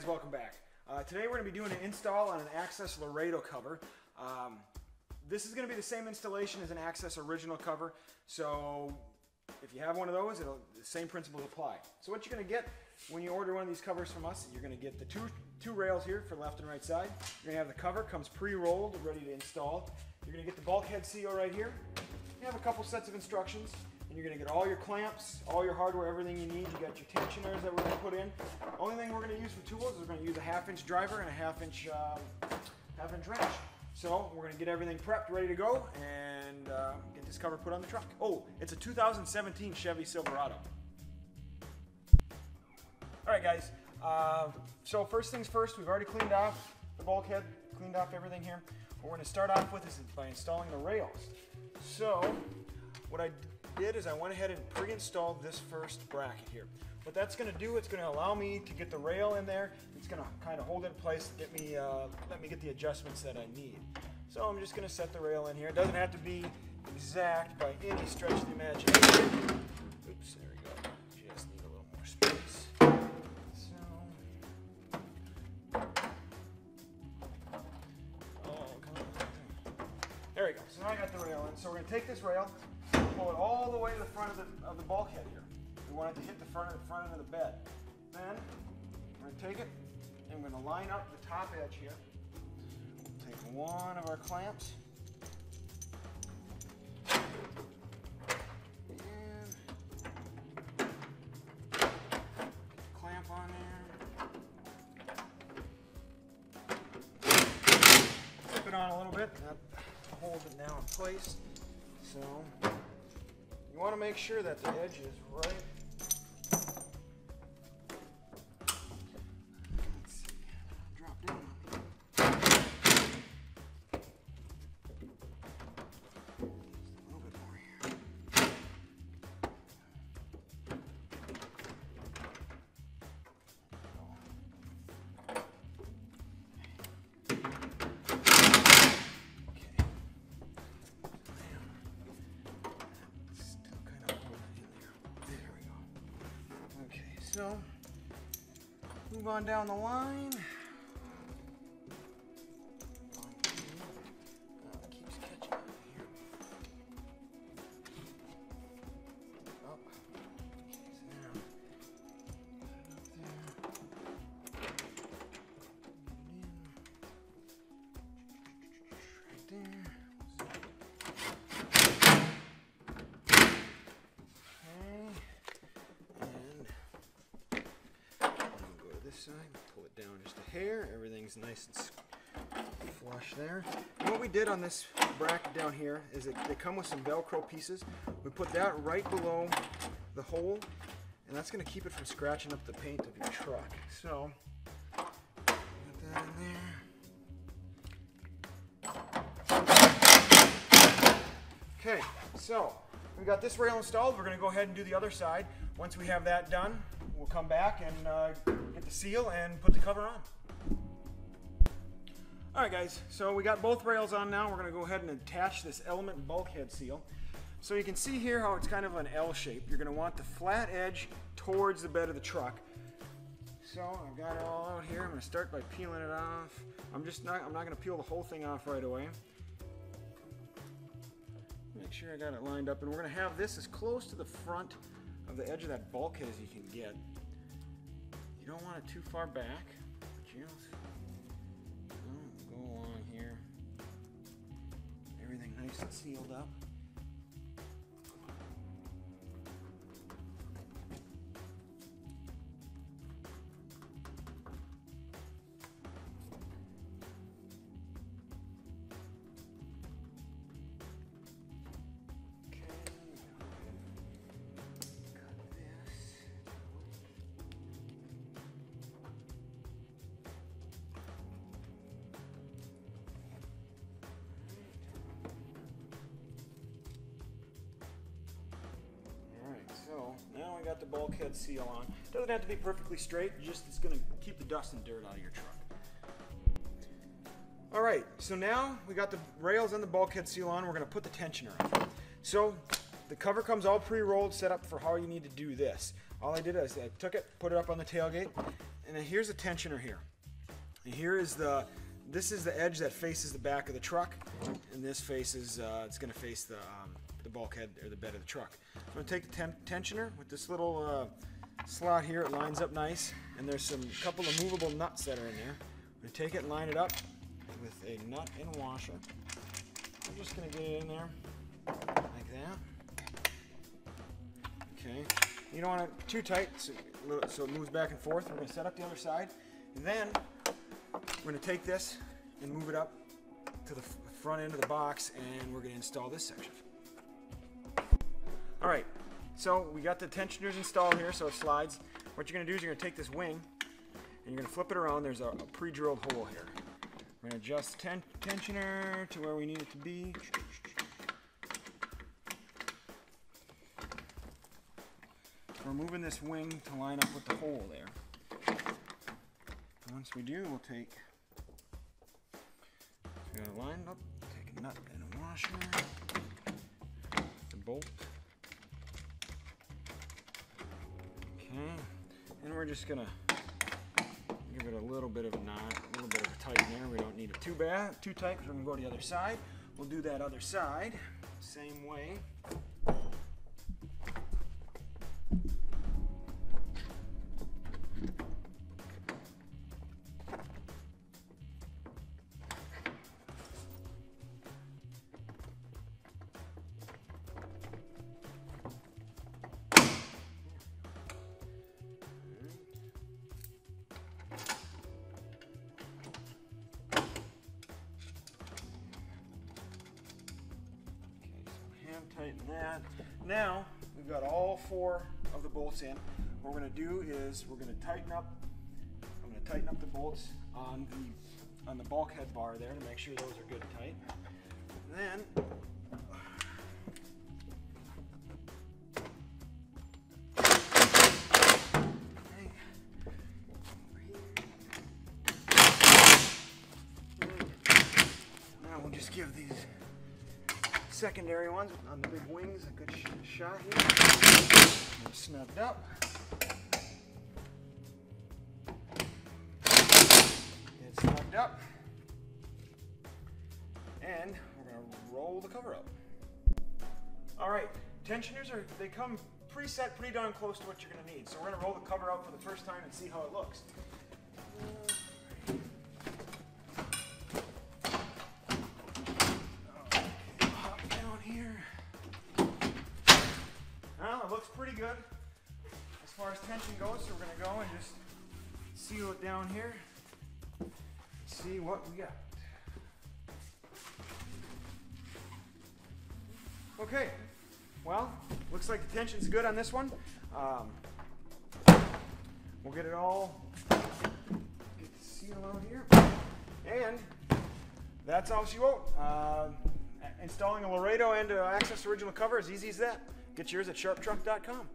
guys, welcome back. Today we're going to be doing an install on an Access Lorado cover. This is going to be the same installation as an Access Original cover, so if you have one of those, the same principles apply. So what you're going to get when you order one of these covers from us, you're going to get the two rails here for left and right side. You're going to have the cover, comes pre-rolled, ready to install. You're going to get the bulkhead seal right here. You have a couple sets of instructions, and you're going to get all your clamps, all your hardware, everything you need. You got your tensioners that we're going to put in. Only thing we're going to use for tools is we're going to use a half-inch driver and a half-inch wrench. So we're going to get everything prepped, ready to go, and get this cover put on the truck. Oh, it's a 2017 Chevy Silverado. All right, guys. So first things first, we've already cleaned off the bulkhead, cleaned off everything here. What we're going to start off with is by installing the rails. So what I did is I went ahead and pre-installed this first bracket here. What that's going to do, it's going to allow me to get the rail in there. It's going to kind of hold it in place, get me, let me get the adjustments that I need. So I'm just going to set the rail in here. It doesn't have to be exact by any stretch of the imagination. Oops, there we go. Just need a little more space. So, oh, come on. There we go. So now I got the rail in. So we're going to take this rail, pull it all the way to the front of the bulkhead here. We want it to hit the front end of the bed. Then we're going to take it and we're going to line up the top edge here. Take one of our clamps and get the clamp on there. Flip it on a little bit. That holds it now in place. So you want to make sure that the edge is right. So, move on down the line. Oh, it keeps catching over here. Oh, okay, so now, put it up there. Right there. Side, pull it down just a hair, everything's nice and flush there. And what we did on this bracket down here is they come with some Velcro pieces. We put that right below the hole, and that's going to keep it from scratching up the paint of your truck. So, put that in there. Okay, so we got this rail installed. We're going to go ahead and do the other side. Once we have that done, we'll come back and get the seal and put the cover on. All right, guys, so we got both rails on now. We're going to go ahead and attach this element bulkhead seal. So you can see here how it's kind of an L shape. You're going to want the flat edge towards the bed of the truck. So I've got it all out here. I'm going to start by peeling it off. I'm not going to peel the whole thing off right away. Make sure I got it lined up, and we're going to have this as close to the front of the edge of that bulkhead as you can get. You don't want it too far back, but you know, go along here. Everything nice and sealed up. So now I got the bulkhead seal on. It doesn't have to be perfectly straight, just it's going to keep the dust and dirt out of your truck. All right, so now we got the rails and the bulkhead seal on. We're going to put the tensioner on. So the cover comes all pre-rolled, set up for how you need to do this. All I did is I took it, put it up on the tailgate, and then here's a tensioner here. And here is the, this is the edge that faces the back of the truck, and this faces, it's going to face the bulkhead or the bed of the truck. So I'm going to take the tensioner with this little slot here. It lines up nice, and there's some couple of movable nuts that are in there. I'm going to take it and line it up with a nut and washer. I'm just going to get it in there like that. Okay. You don't want it too tight, so it moves back and forth. We're going to set up the other side, and then we're going to take this and move it up to the front end of the box, and we're going to install this section. All right, so we got the tensioners installed here, so it slides. What you're going to do is you're going to take this wing, and you're going to flip it around. There's a pre-drilled hole here. We're going to adjust the tensioner to where we need it to be. We're moving this wing to line up with the hole there. And once we do, we'll take, we're going to line up, take a nut and a washer, the bolt. Okay, and we're just going to give it a little bit of a knot, a little bit of a tighten there. We don't need it too bad, too tight, because we're going to go to the other side. We'll do that other side, same way. Tighten that. Now we've got all four of the bolts in. What we're going to do is we're going to tighten up. I'm going to tighten up the bolts on the bulkhead bar there to make sure those are good and tight. And then now we'll just give these secondary ones on the big wings a good shot here. They're snugged up. It's snugged up. And we're going to roll the cover up. All right, tensioners are, they come preset pretty darn close to what you're going to need. So we're going to roll the cover up for the first time and see how it looks. Pretty good as far as tension goes, so we're going to go and just seal it down here and see what we got. Okay, well, looks like the tension's good on this one. We'll get it all, get the seal out here, and that's all she wrote. Installing a Lorado and Access Original cover, as easy as that. Get yours at sharptruck.com.